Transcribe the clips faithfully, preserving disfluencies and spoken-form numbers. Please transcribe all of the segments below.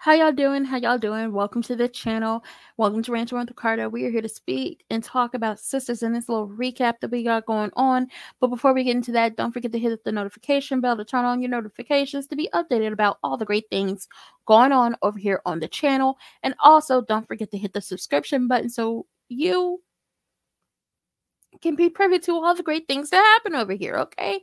How y'all doing? How y'all doing? Welcome to the channel. Welcome to Ranting with Ricardo. We are here to speak and talk about Sisters and this little recap that we got going on. But before we get into that, don't forget to hit the notification bell to turn on your notifications to be updated about all the great things going on over here on the channel. And also, don't forget to hit the subscription button so you can be privy to all the great things that happen over here, okay?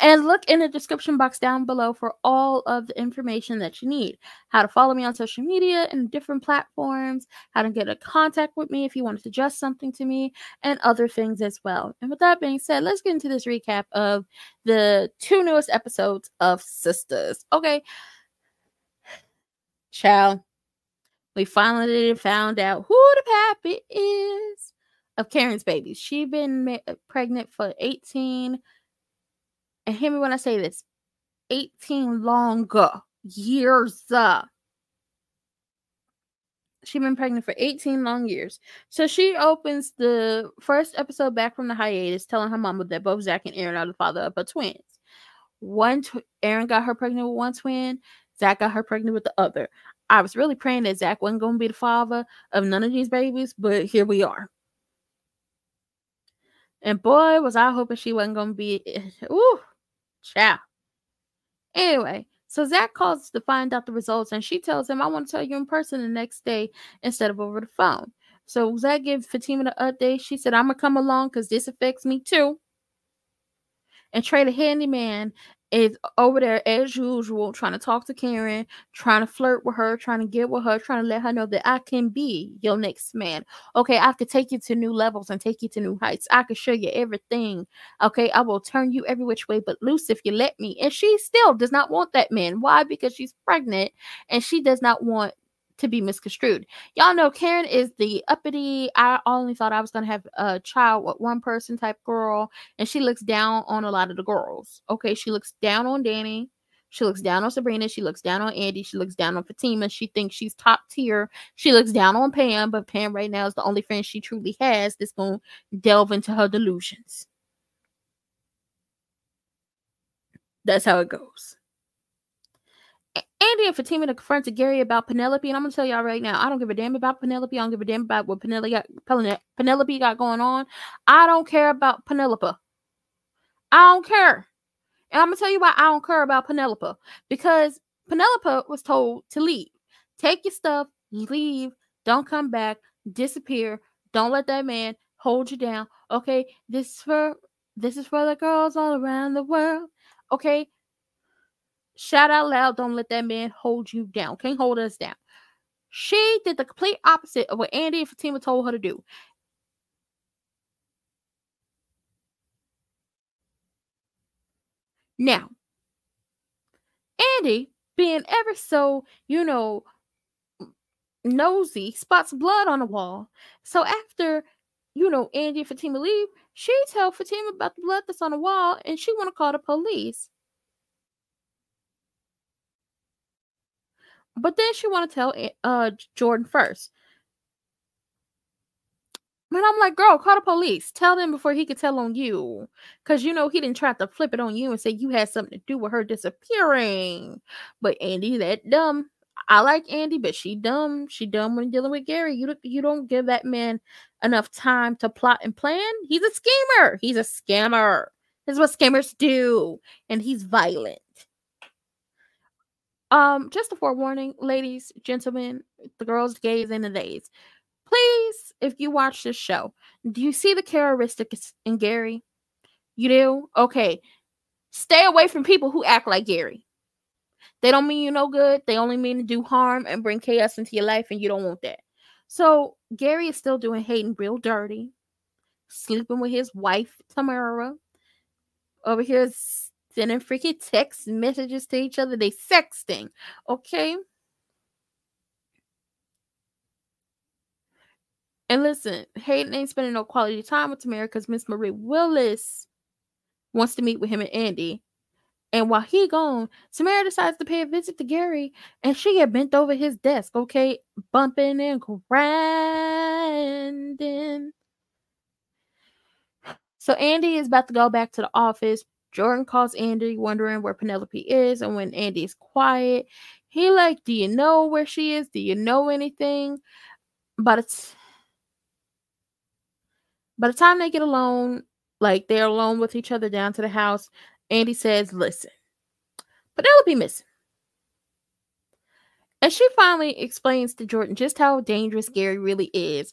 And look in the description box down below for all of the information that you need. How to follow me on social media and different platforms, how to get in contact with me if you want to suggest something to me, and other things as well. And with that being said, let's get into this recap of the two newest episodes of Sisters, okay? Child, we finally found out who the pappy is of Karen's babies. She's been pregnant for eighteen, and hear me when I say this, eighteen long years. Uh, she's been pregnant for eighteen long years. So she opens the first episode back from the hiatus telling her mama that both Zach and Aaron are the father of her twins. One tw Aaron got her pregnant with one twin, Zach got her pregnant with the other. I was really praying that Zach wasn't going to be the father of none of these babies, but here we are. And boy, was I hoping she wasn't going to be... Ooh, child. Anyway, so Zach calls to find out the results, and she tells him, I want to tell you in person the next day instead of over the phone. So Zach gives Fatima the update. She said, I'm going to come along because this affects me too. And Trey the handyman is over there as usual trying to talk to Karen, trying to flirt with her, trying to get with her, trying to let her know that I can be your next man. Okay, I could take you to new levels and take you to new heights. I could show you everything. Okay, I will turn you every which way but loose if you let me. And she still does not want that man. Why? Because she's pregnant and she does not want to be misconstrued. Y'all know Karen is the uppity, I only thought I was going to have a child with one person type girl, and she looks down on a lot of the girls. Okay, she looks down on Danny, she looks down on Sabrina, she looks down on Andy, she looks down on Fatima, she thinks she's top tier, she looks down on Pam, but Pam right now is the only friend she truly has that's going to delve into her delusions. That's how it goes. Andy and Fatima confronted Gary about Penelope, and I'm going to tell y'all right now, I don't give a damn about Penelope. I don't give a damn about what Penelope got, Penelope got going on. I don't care about Penelope. I don't care. And I'm going to tell you why I don't care about Penelope. Because Penelope was told to leave. Take your stuff, leave, don't come back, disappear, don't let that man hold you down. Okay, this is for, this is for the girls all around the world. Okay. Shout out loud, don't let that man hold you down. Can't hold us down. She did the complete opposite of what Andy and Fatima told her to do. Now, Andy, being ever so, you know, nosy, spots blood on the wall. So after, you know, Andy and Fatima leave, she tells Fatima about the blood that's on the wall, and she want to call the police. But then she want to tell uh, Jordan first. But I'm like, girl, call the police. Tell them before he could tell on you. Because, you know, he didn't try to flip it on you and say you had something to do with her disappearing. But Andy, that dumb. I like Andy, but she dumb. She dumb when dealing with Gary. You, you don't give that man enough time to plot and plan. He's a schemer. He's a scammer. This is what scammers do. And he's violent. Um, just a forewarning, ladies, gentlemen, the girls, gays, and the days. Please, if you watch this show, do you see the characteristics in Gary? You do? Okay. Stay away from people who act like Gary. They don't mean you no good. They only mean to do harm and bring chaos into your life, and you don't want that. So Gary is still doing Hayden real dirty, sleeping with his wife, Tamara. Over here's sending freaky text messages to each other. They sexting. Okay? And listen, Hayden ain't spending no quality time with Tamara because Miss Marie Willis wants to meet with him and Andy. And while he gone, Tamara decides to pay a visit to Gary, and she had bent over his desk, okay? Bumping and grinding. So Andy is about to go back to the office. Jordan calls Andy wondering where Penelope is, and when Andy is quiet, He like, do you know where she is? Do you know anything? But it's by the time they get alone, like they're alone with each other down to the house, Andy says, listen, Penelope missing. And she finally explains to Jordan just how dangerous Gary really is.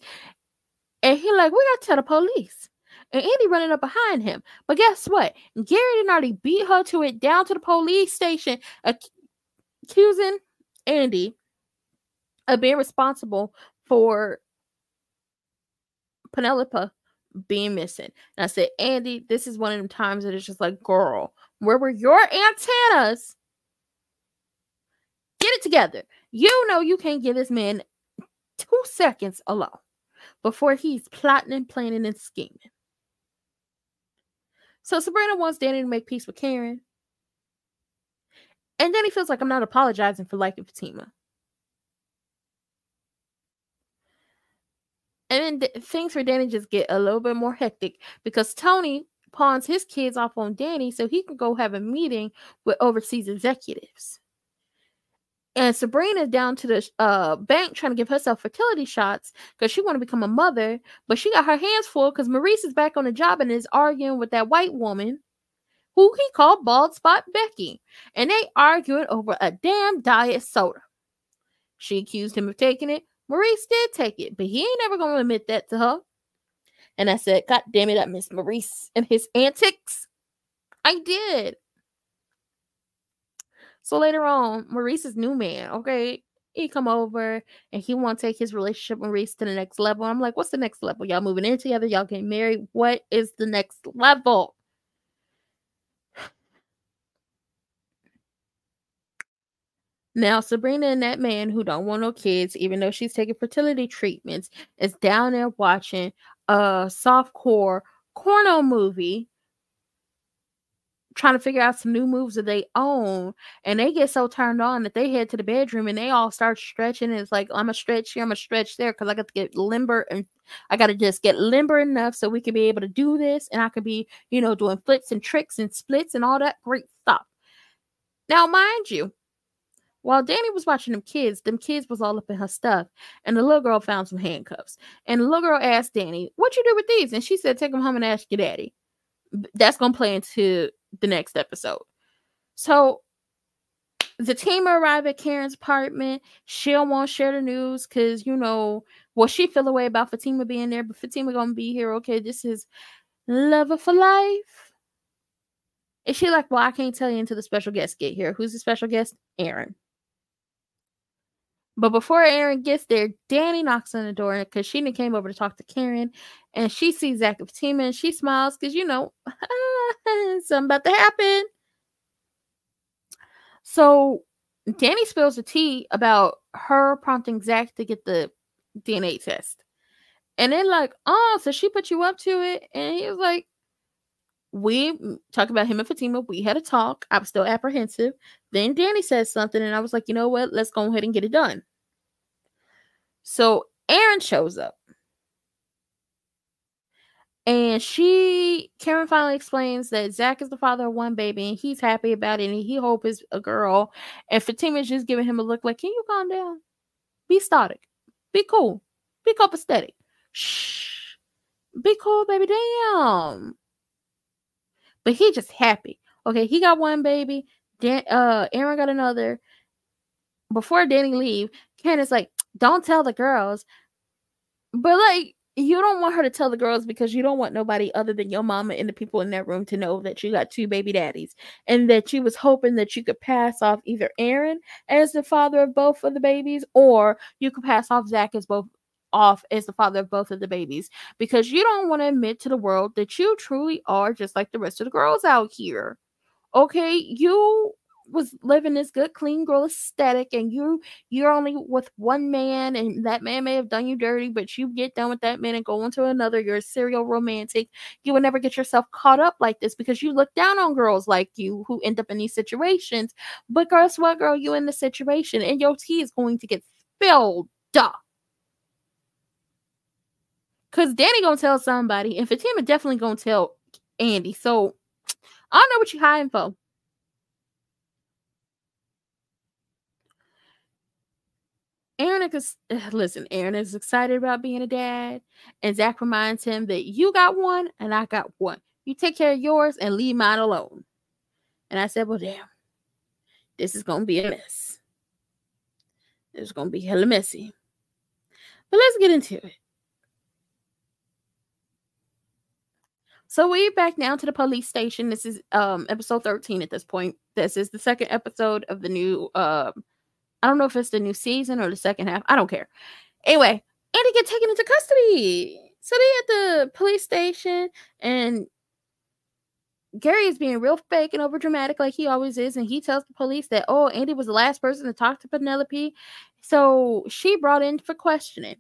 And he like, we gotta tell the police. And Andy running up behind him. But guess what? Gary didn't already beat her to it down to the police station, accusing Andy of being responsible for Penelope being missing. And I said, Andy, this is one of them times that it's just like, girl, where were your antennas? Get it together. You know you can't give this man two seconds alone before he's plotting and planning and scheming. So Sabrina wants Danny to make peace with Karen. And Danny feels like, I'm not apologizing for liking Fatima. And then things for Danny just get a little bit more hectic because Tony pawns his kids off on Danny so he can go have a meeting with overseas executives. And Sabrina's down to the uh, bank trying to give herself fertility shots because she want to become a mother, but she got her hands full because Maurice is back on the job and is arguing with that white woman who he called Bald Spot Becky. And they arguing over a damn diet soda. She accused him of taking it. Maurice did take it, but he ain't never going to admit that to her. And I said, God damn it, I miss Maurice and his antics. I did. So later on, Maurice's new man, okay, he come over and he want to take his relationship with Maurice to the next level. I'm like, what's the next level? Y'all moving in together? Y'all getting married? What is the next level? Now, Sabrina and that man who don't want no kids, even though she's taking fertility treatments, is down there watching a softcore porno movie, trying to figure out some new moves that they own, and they get so turned on that they head to the bedroom and they all start stretching. And it's like, I'm gonna stretch here, I'm gonna stretch there, because I got to get limber, and I got to just get limber enough so we can be able to do this, and I could be, you know, doing flips and tricks and splits and all that great stuff. Now, mind you, while Danny was watching them kids, them kids was all up in her stuff, and the little girl found some handcuffs, and the little girl asked Danny, "What you do with these?" And she said, "Take them home and ask your daddy." That's gonna play into the next episode. So the team arrive at Karen's apartment. She don't want to share the news because, you know, well, she feel away about Fatima being there, but Fatima gonna be here. Okay, this is lover for life. And she like, well, I can't tell you until the special guest get here. Who's the special guest? Aaron. But before Aaron gets there, Danny knocks on the door because she came over to talk to Karen, and she sees Zach and Fatima, and she smiles because, you know, something about to happen. So Danny spills the tea about her prompting Zach to get the D N A test. And then like, oh, so she put you up to it? And he was like, we talk about him and Fatima. We had a talk. I was still apprehensive. Then Danny says something, and I was like, you know what? Let's go ahead and get it done. So Aaron shows up. And she, Karen finally explains that Zach is the father of one baby, and he's happy about it, and he hopes it's a girl. And Fatima's just giving him a look like, can you calm down? Be static. Be cool. Be copacetic. Shh. Be cool, baby. Damn. But he just happy. Okay, he got one baby. Dan, uh, Aaron got another. Before Danny leave, Karen is like, don't tell the girls. But like, you don't want her to tell the girls because you don't want nobody other than your mama and the people in that room to know that you got two baby daddies, and that you was hoping that you could pass off either Aaron as the father of both of the babies, or you could pass off Zach as both off as the father of both of the babies, because you don't want to admit to the world that you truly are just like the rest of the girls out here. Okay, you was living this good, clean girl aesthetic, and you you're only with one man, and that man may have done you dirty, but you get done with that man and go on to another. You're a serial romantic. You will never get yourself caught up like this because you look down on girls like you who end up in these situations. But guess what, girl? You in the situation, and your tea is going to get spilled. Duh. Cause Danny gonna tell somebody, and Fatima definitely gonna tell Andy. So I don't know what you hiding for. Aaron is, listen, Aaron is excited about being a dad, and Zach reminds him that you got one and I got one. You take care of yours and leave mine alone. And I said, well, damn, this is going to be a mess. It's going to be hella messy. But let's get into it. So we're back now to the police station. This is um, episode thirteen at this point. This is the second episode of the new, uh, I don't know if it's the new season or the second half. I don't care. Anyway, Andy get taken into custody. So they at the police station, and Gary is being real fake and overdramatic like he always is. And he tells the police that, oh, Andy was the last person to talk to Penelope. So she brought in for questioning.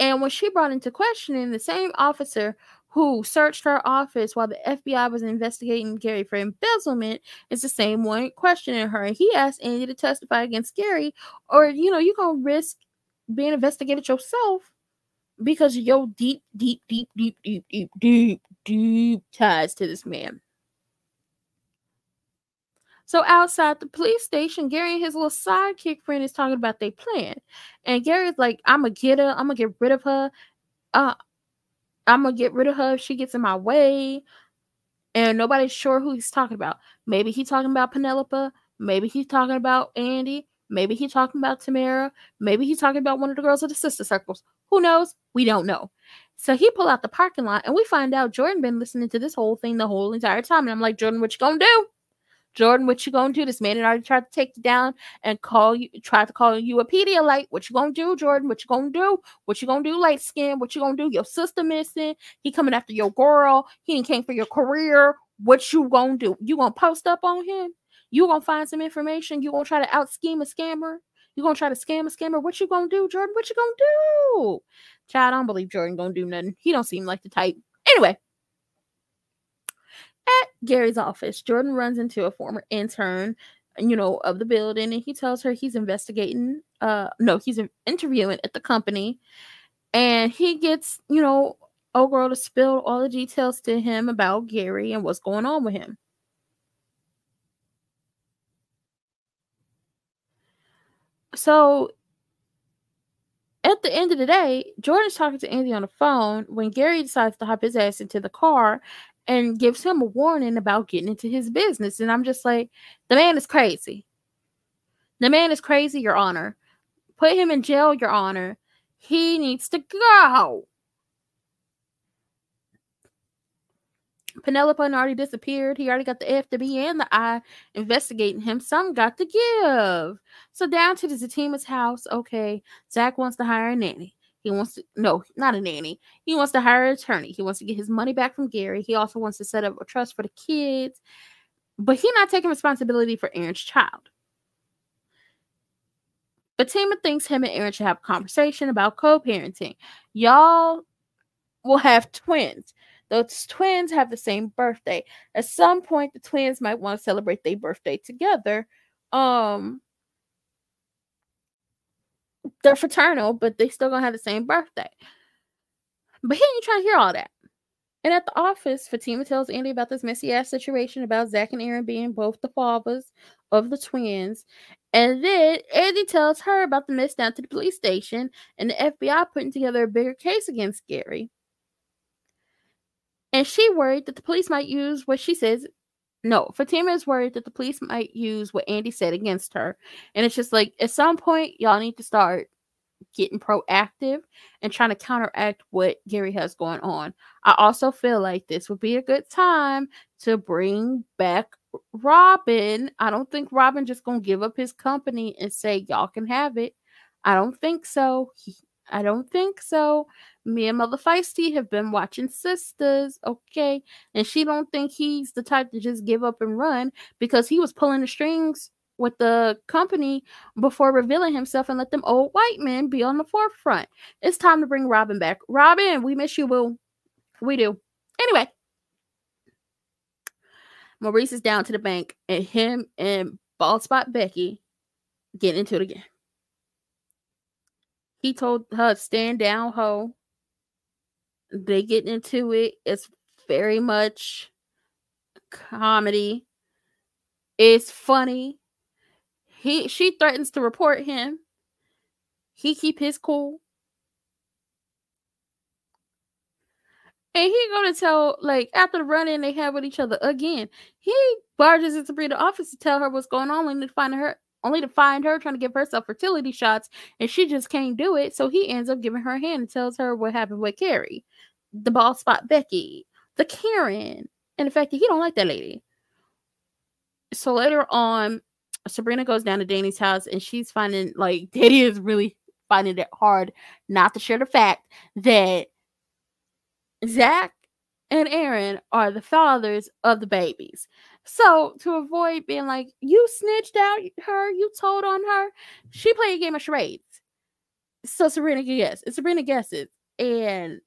And when she brought into questioning, the same officer who searched her office while the F B I was investigating Gary for embezzlement is the same one questioning her. And he asked Andy to testify against Gary, or, you know, you're going to risk being investigated yourself because of your deep, deep, deep, deep, deep, deep, deep, deep ties to this man. So outside the police station, Gary and his little sidekick friend is talking about their plan. And Gary's like, I'm going to get her. I'm going to get rid of her. Uh, I'm going to get rid of her if she gets in my way. And nobody's sure who he's talking about. Maybe he's talking about Penelope. Maybe he's talking about Andy. Maybe he's talking about Tamara. Maybe he's talking about one of the girls of the sister circles. Who knows? We don't know. So he pulled out the parking lot, and we find out Jordan been listening to this whole thing the whole entire time. And I'm like, Jordan, what you going to do? Jordan, what you going to do? This man had already tried to take you down and call you, tried to call you a Pedialyte. What you going to do, Jordan? What you going to do? What you going to do, light skin? What you going to do? Your sister missing. He coming after your girl. He ain't came for your career. What you going to do? You going to post up on him? You going to find some information? You going to try to out scheme a scammer? You going to try to scam a scammer? What you going to do, Jordan? What you going to do? Child, I don't believe Jordan going to do nothing. He don't seem like the type. Anyway. At Gary's office, Jordan runs into a former intern, you know, of the building, and he tells her he's investigating, uh, no, he's interviewing at the company, and he gets, you know, old girl to spill all the details to him about Gary and what's going on with him. So, at the end of the day, Jordan's talking to Andy on the phone when Gary decides to hop his ass into the car and gives him a warning about getting into his business. And I'm just like, the man is crazy. The man is crazy, Your Honor. Put him in jail, Your Honor. He needs to go. Penelope already disappeared. He already got the F, the B, and the I investigating him. Some got to give. So down to the Zatima's house. Okay, Zach wants to hire a nanny. He wants to, no, not a nanny. He wants to hire an attorney. He wants to get his money back from Gary. He also wants to set up a trust for the kids. But he's not taking responsibility for Aaron's child. Fatima thinks him and Aaron should have a conversation about co-parenting. Y'all will have twins. Those twins have the same birthday. At some point, the twins might want to celebrate their birthday together. Um... They're fraternal, but they still gonna have the same birthday. But he ain't trying to hear all that. And at the office, Fatima tells Andy about this messy ass situation about Zach and Aaron being both the fathers of the twins. And then Andy tells her about the mess down to the police station and the F B I putting together a bigger case against Gary. And she worried that the police might use what she says. No, Fatima is worried that the police might use what Andy said against her. And it's just like, at some point, y'all need to start getting proactive and trying to counteract what Gary has going on. I also feel like this would be a good time to bring back Robin. I don't think Robin just gonna give up his company and say, y'all can have it. I don't think so. He, I don't think so. Me and Mother Feisty have been watching Sisters, okay? And she don't think he's the type to just give up and run, because he was pulling the strings with the company before revealing himself and let them old white men be on the forefront. It's time to bring Robin back. Robin, we miss you, boo. We do. Anyway, Maurice is down to the bank, and him and Bald Spot Becky get into it again. He told her, stand down, ho. They get into it. It's very much comedy. It's funny. He she threatens to report him. he keep his cool. And he gonna tell, like, after the run-in they had with each other again, he barges into Bree's office to tell her what's going on, only to find her, only to find her trying to give herself fertility shots, and she just can't do it. So he ends up giving her a hand and tells her what happened with Carrie, the bald spot Becky, the Karen, and the fact that he don't like that lady. So later on, Sabrina goes down to Danny's house, and she's finding, like, Danny is really finding it hard not to share the fact that Zach and Aaron are the fathers of the babies. So to avoid being like, you snitched out her, you told on her, she played a game of charades. So Sabrina guesses. And Sabrina guesses. And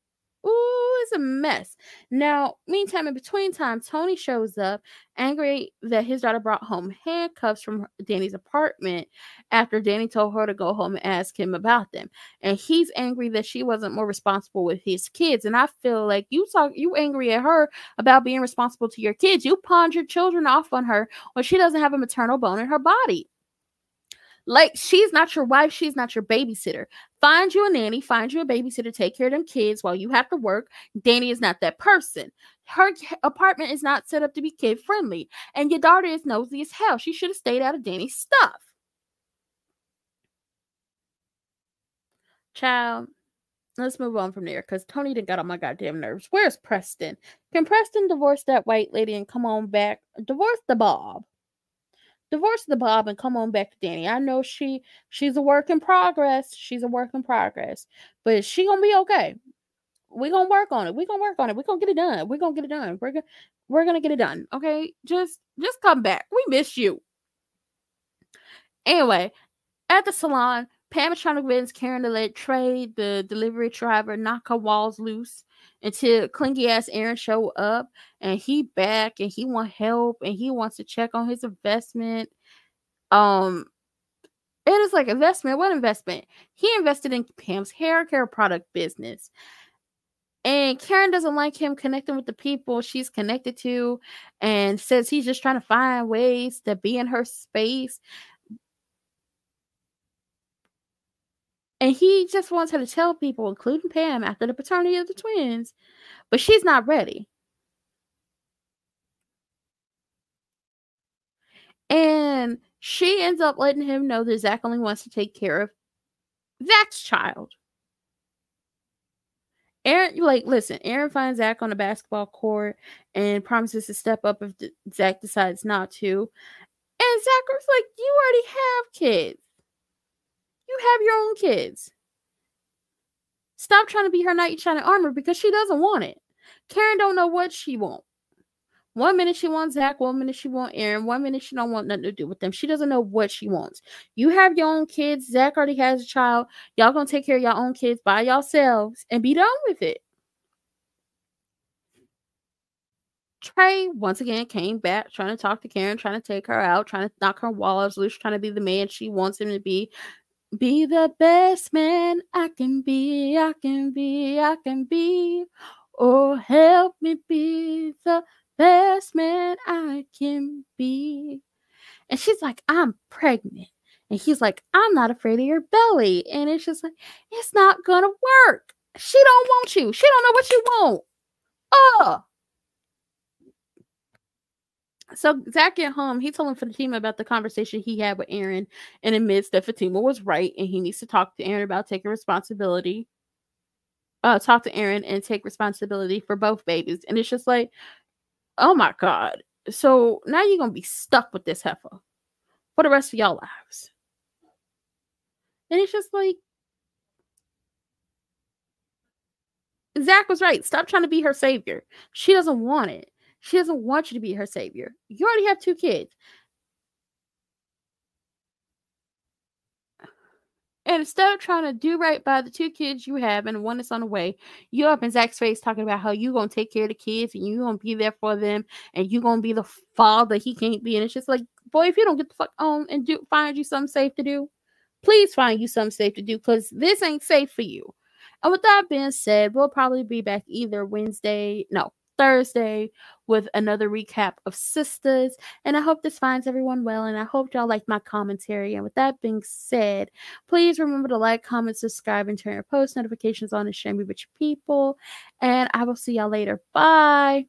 ooh, it's a mess. Now, meantime, in between time, Tony shows up, angry that his daughter brought home handcuffs from Danny's apartment after Danny told her to go home and ask him about them. And he's angry that she wasn't more responsible with his kids. And I feel like you talk, you angry at her about being responsible to your kids. You pawned your children off on her when she doesn't have a maternal bone in her body. Like, she's not your wife. She's not your babysitter. Find you a nanny. Find you a babysitter. Take care of them kids while you have to work. Danny is not that person. Her apartment is not set up to be kid-friendly. And your daughter is nosy as hell. She should have stayed out of Danny's stuff. Child, let's move on from there, because Tony done got on my goddamn nerves. Where's Preston? Can Preston divorce that white lady and come on back? Divorce the Bob. Divorce the Bob and come on back to Danny. I know she she's a work in progress. She's a work in progress. But she gonna be okay. We're gonna work on it. We're gonna work on it. We're gonna get it done. We're gonna get it done. We're gonna we're gonna get it done. Okay. Just just come back. We miss you. Anyway, at the salon, Pam is trying to convince Karen to let Trey, the delivery driver, knock her walls loose until clingy ass Aaron show up, and he back and he want help and he wants to check on his investment. Um, it is like investment. What investment? He invested in Pam's hair care product business, and Karen doesn't like him connecting with the people she's connected to, and says he's just trying to find ways to be in her space. And he just wants her to tell people, including Pam, after the paternity of the twins. But she's not ready. And she ends up letting him know that Zach only wants to take care of Zach's child. Aaron, like, listen, Aaron finds Zach on the basketball court and promises to step up if Zach decides not to. And Zach was like, you already have kids. You have your own kids. Stop trying to be her knight in shining armor, because she doesn't want it. Karen don't know what she wants. One minute she wants Zach, one minute she wants Aaron, one minute she don't want nothing to do with them. She doesn't know what she wants. You have your own kids. Zach already has a child. Y'all gonna take care of your own kids by yourselves and be done with it. Trey, once again, came back trying to talk to Karen, trying to take her out, trying to knock her walls loose, trying to be the man she wants him to be. Be the best man I can be, I can be, I can be. Oh, help me be the best man I can be. And she's like, I'm pregnant. And he's like, I'm not afraid of your belly. And it's just like, it's not gonna work. She don't want you. She don't know what you want. Oh. So Zach at home, he told him Fatima about the conversation he had with Aaron and admits that Fatima was right and he needs to talk to Aaron about taking responsibility. Uh, talk to Aaron and take responsibility for both babies. And it's just like, oh my God. So now you're going to be stuck with this heifer for the rest of y'all lives. And it's just like, Zach was right. Stop trying to be her savior. She doesn't want it. She doesn't want you to be her savior. You already have two kids. And instead of trying to do right by the two kids you have and the one that's on the way, you're up in Zach's face talking about how you're going to take care of the kids and you're going to be there for them and you're going to be the father he can't be. And it's just like, boy, if you don't get the fuck on and do find you something safe to do, please find you something safe to do, because this ain't safe for you. And with that being said, we'll probably be back either Wednesday. No. Thursday with another recap of Sisters, and I hope this finds everyone well, and I hope y'all like my commentary. And with that being said, please remember to like, comment, subscribe, and turn your post notifications on and share me with your people, and I will see y'all later. Bye.